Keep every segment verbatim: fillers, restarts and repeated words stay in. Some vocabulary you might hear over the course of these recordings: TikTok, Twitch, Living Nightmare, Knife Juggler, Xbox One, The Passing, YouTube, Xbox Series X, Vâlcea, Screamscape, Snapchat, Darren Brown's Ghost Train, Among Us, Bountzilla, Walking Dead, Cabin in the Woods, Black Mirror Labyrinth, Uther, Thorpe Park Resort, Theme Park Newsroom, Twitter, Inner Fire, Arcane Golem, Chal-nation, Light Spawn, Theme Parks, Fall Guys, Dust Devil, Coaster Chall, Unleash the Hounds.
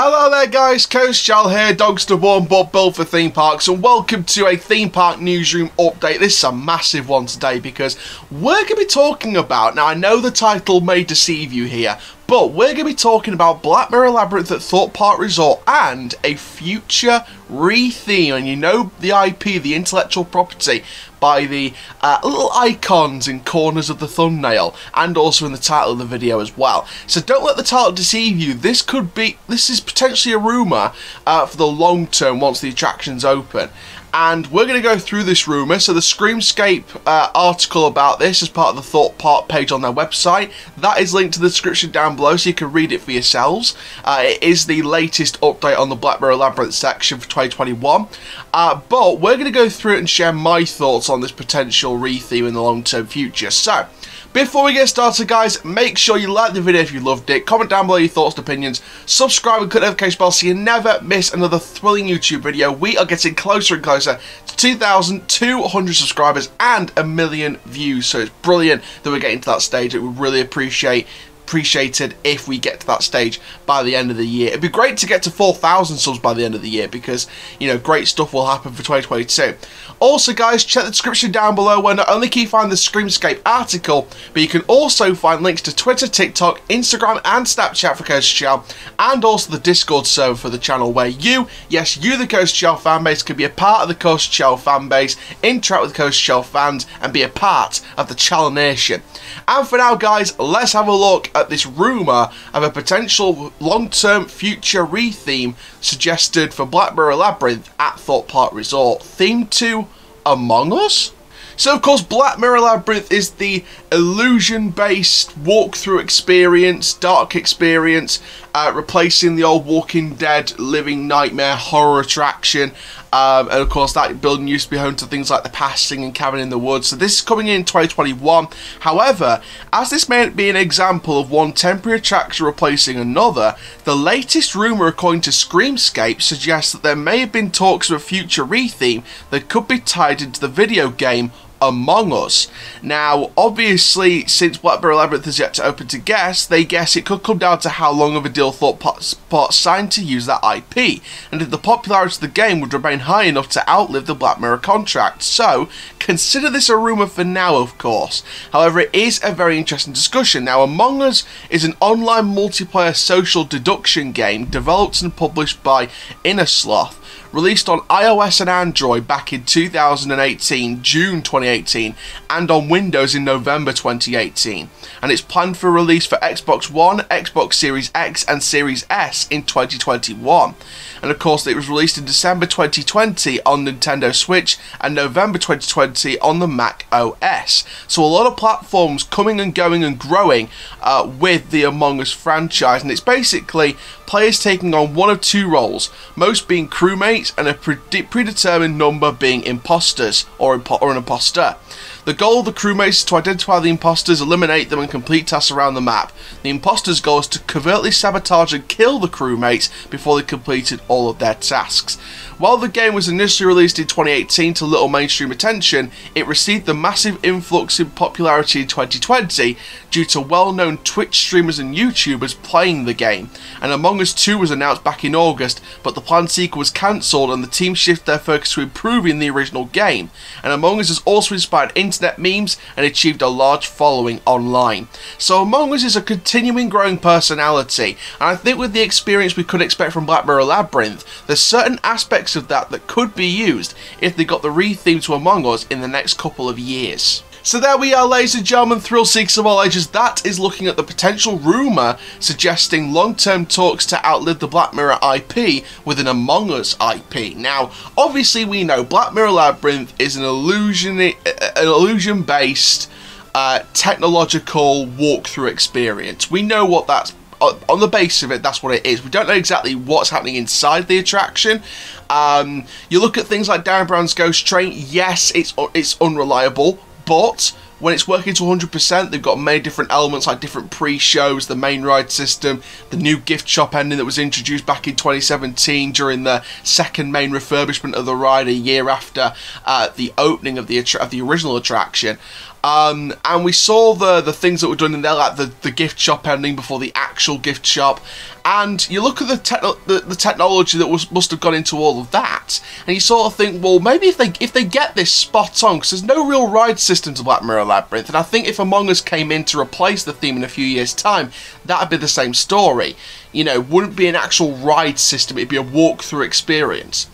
Hello there guys, Coaster Chall here, dogs to warm but built for theme parks, and welcome to a Theme Park Newsroom update. This is a massive one today because we're going to be talking about, now I know the title may deceive you here, but we're going to be talking about Black Mirror Labyrinth at Thorpe Park Resort and a future re-theme. And you know the I P, the intellectual property, by the uh, little icons in corners of the thumbnail and also in the title of the video as well. So don't let the title deceive you. This could be, this is potentially a rumour uh, for the long term once the attraction's open. And we're going to go through this rumour. So the Screamscape uh, article about this is part of the Thorpe Park page on their website. That is linked to the description down below so you can read it for yourselves. Uh, it is the latest update on the Black Mirror Labyrinth section for twenty twenty-one. Uh, but we're going to go through it and share my thoughts on this potential re-theme in the long-term future. So, before we get started guys, make sure you like the video if you loved it, comment down below your thoughts and opinions, subscribe and click the notification bell so you never miss another thrilling YouTube video. We are getting closer and closer to two thousand two hundred subscribers and a million views, so it's brilliant that we're getting to that stage. It would really appreciate appreciated if we get to that stage by the end of the year. It'd be great to get to four thousand subs by the end of the year because, you know, great stuff will happen for twenty twenty-two. Also, guys, check the description down below where not only can you find the Screamscape article, but you can also find links to Twitter, TikTok, Instagram, and Snapchat for Coaster Chall, and also the Discord server for the channel where you, yes, you, the Coaster Chall fan base, can be a part of the Coaster Chall fan base, interact with Coaster Chall fans, and be a part of the Chal-nation. And for now, guys, let's have a look at this rumour of a potential long-term future re-theme suggested for Black Mirror Labyrinth at Thorpe Park Resort. Theme to Among Us? So, of course, Black Mirror Labyrinth is the illusion-based walkthrough experience, dark experience, uh, replacing the old Walking Dead, Living Nightmare horror attraction. Um, and, of course, that building used to be home to things like The Passing and Cabin in the Woods. So, this is coming in twenty twenty-one. However, as this may be an example of one temporary attraction replacing another, the latest rumour, according to Screamscape, suggests that there may have been talks of a future re-theme that could be tied into the video game Among Us. Now, obviously, since Black Mirror Labyrinth is yet to open to guests, they guess it could come down to how long of a deal Thorpe Park signed to use that I P, and if the popularity of the game would remain high enough to outlive the Black Mirror contract. So, consider this a rumour for now, of course. However, it is a very interesting discussion. Now, Among Us is an online multiplayer social deduction game developed and published by InnerSloth, released on iOS and Android back in two thousand eighteen, June twenty eighteen, and on Windows in November twenty eighteen. And it's planned for release for Xbox One, Xbox Series X, and Series S in twenty twenty-one. And of course, it was released in December twenty twenty on Nintendo Switch and November twenty twenty on the Mac O S. So a lot of platforms coming and going and growing uh, with the Among Us franchise. And it's basically players taking on one of two roles, most being crewmates and a predetermined number being imposters or, impo or an imposter. The goal of the crewmates is to identify the imposters, eliminate them, and complete tasks around the map. The imposters' goal is to covertly sabotage and kill the crewmates before they completed all of their tasks. While the game was initially released in twenty eighteen to little mainstream attention, it received the massive influx in popularity in twenty twenty due to well-known Twitch streamers and YouTubers playing the game. And Among Us two was announced back in August, but the planned sequel was cancelled and the team shifted their focus to improving the original game. And Among Us has also inspired internet memes and achieved a large following online. So Among Us is a continuing growing personality, and I think with the experience we could expect from Black Mirror Labyrinth, there's certain aspects of that that could be used if they got the re-theme to Among Us in the next couple of years. So there we are, ladies and gentlemen, thrill seekers of all ages. That is looking at the potential rumour suggesting long-term talks to outlive the Black Mirror I P with an Among Us I P. Now, obviously we know Black Mirror Labyrinth is an illusion, an illusion-based uh, technological walkthrough experience. We know what that's on the base of it, that's what it is. We don't know exactly what's happening inside the attraction. Um, you look at things like Darren Brown's Ghost Train. Yes, it's it's unreliable, but when it's working to one hundred percent, they've got many different elements like different pre-shows, the main ride system, the new gift shop ending that was introduced back in twenty seventeen during the second main refurbishment of the ride a year after uh, the opening of the, of the original attraction. Um, and we saw the the things that were done in there, like the, the gift shop ending before the actual gift shop. And you look at the, techno the, the technology that was, must have gone into all of that, and you sort of think, well, maybe if they if they get this spot on, because there's no real ride system to Black Mirror Labyrinth, and I think if Among Us came in to replace the theme in a few years' time, that'd be the same story. You know, wouldn't be an actual ride system, it'd be a walkthrough experience.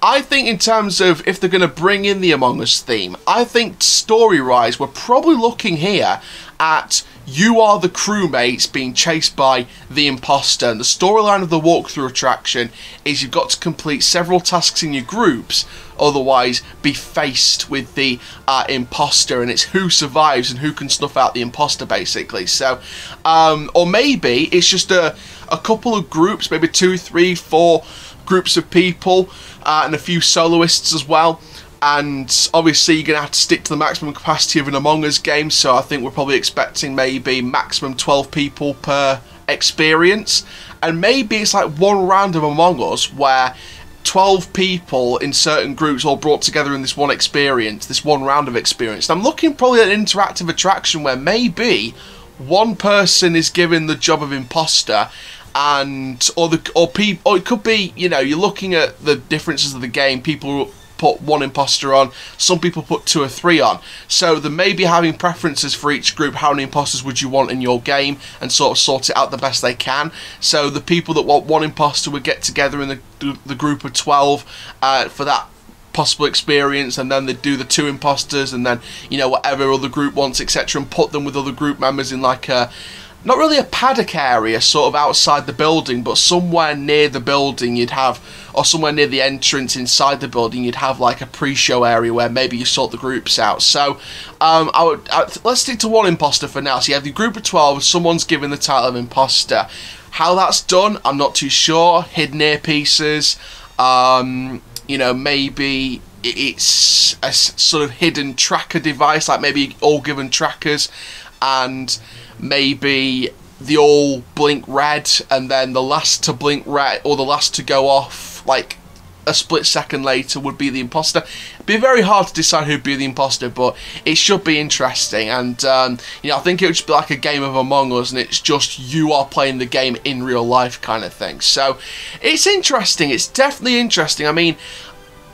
I think in terms of if they're going to bring in the Among Us theme, I think story-wise, we're probably looking here at... you are the crewmates being chased by the imposter. And the storyline of the walkthrough attraction is you've got to complete several tasks in your groups, otherwise be faced with the uh, imposter, and it's who survives and who can snuff out the imposter, basically. So, um, or maybe it's just a, a couple of groups, maybe two, three, four groups of people, uh, and a few soloists as well. And obviously you're going to have to stick to the maximum capacity of an Among Us game, so I think we're probably expecting maybe maximum twelve people per experience. And maybe it's like one round of Among Us where twelve people in certain groups all brought together in this one experience, this one round of experience. And I'm looking probably at an interactive attraction where maybe one person is given the job of imposter, and or the or people, or it could be, you know, you're looking at the differences of the game, people put one imposter on, some people put two or three on, so they may be having preferences for each group. How many imposters would you want in your game, and sort of sort it out the best they can. So the people that want one imposter would get together in the, the group of twelve uh, for that possible experience, and then they do the two imposters, and then, you know, whatever other group wants, etc., and put them with other group members in like a, not really a paddock area, sort of outside the building, but somewhere near the building you'd have, or somewhere near the entrance inside the building, you'd have like a pre-show area where maybe you sort the groups out. So, um, I would, I, let's stick to one imposter for now. So you have the group of twelve, someone's given the title of imposter. How that's done, I'm not too sure. Hidden earpieces, um, you know, maybe... it's a sort of hidden tracker device, like maybe all given trackers, and maybe they all blink red, and then the last to blink red or the last to go off like a split second later would be the imposter. It'd be very hard to decide who'd be the imposter, but it should be interesting. And um, you know, I think it would just be like a game of Among Us, and it's just you are playing the game in real life kind of thing. So it's interesting. It's definitely interesting. I mean,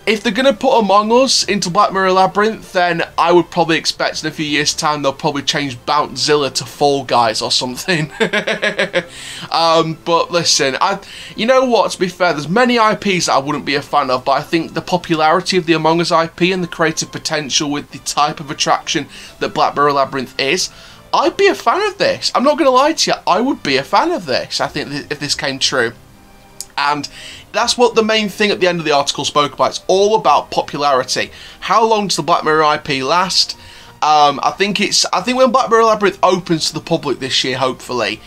if they're going to put Among Us into Black Mirror Labyrinth, then I would probably expect in a few years' time they'll probably change Bountzilla to Fall Guys or something. um, but listen, I, you know what, to be fair, there's many I Ps that I wouldn't be a fan of, but I think the popularity of the Among Us I P and the creative potential with the type of attraction that Black Mirror Labyrinth is, I'd be a fan of this. I'm not going to lie to you, I would be a fan of this, I think, th- if this came true. And that's what the main thing at the end of the article spoke about. It's all about popularity. How long does the Black Mirror I P last? Um, I think it's. I think when Black Mirror Labyrinth opens to the public this year, hopefully,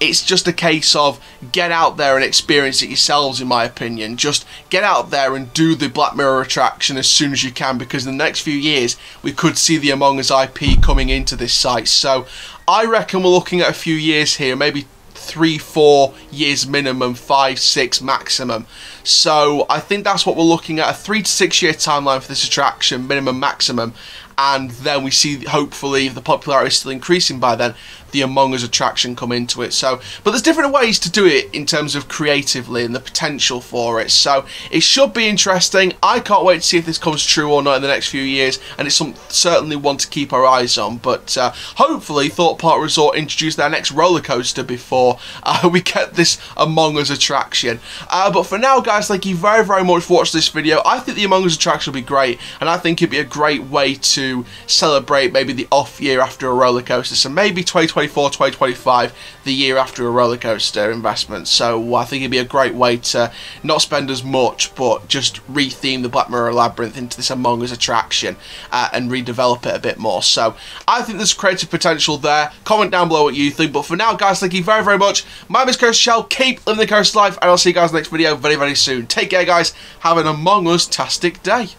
it's just a case of get out there and experience it yourselves, in my opinion. Just get out there and do the Black Mirror attraction as soon as you can, because in the next few years, we could see the Among Us I P coming into this site. So I reckon we're looking at a few years here, maybe three, four years minimum, five, six maximum. So I think that's what we're looking at, a three to six year timeline for this attraction, minimum, maximum. And then we see, hopefully, if the popularity is still increasing by then, the Among Us attraction come into it. So, but there's different ways to do it in terms of creatively and the potential for it. So it should be interesting. I can't wait to see if this comes true or not in the next few years, and it's some, certainly one to keep our eyes on. But uh, hopefully Thorpe Park Resort introduce their next roller coaster before uh, we get this Among Us attraction. Uh, but for now, guys, thank you very, very much for watching this video. I think the Among Us attraction will be great, and I think it'd be a great way to celebrate maybe the off year after a roller coaster. So maybe twenty twenty-four, twenty twenty-five, the year after a roller coaster investment. So I think it'd be a great way to not spend as much, but just retheme the Black Mirror Labyrinth into this Among Us attraction uh, and redevelop it a bit more. So I think there's creative potential there. Comment down below what you think. But for now, guys, thank you very, very much. My name is Coaster Chall. Keep living the coast life, and I'll see you guys in the next video very, very soon. Take care, guys. Have an Among Us-tastic day.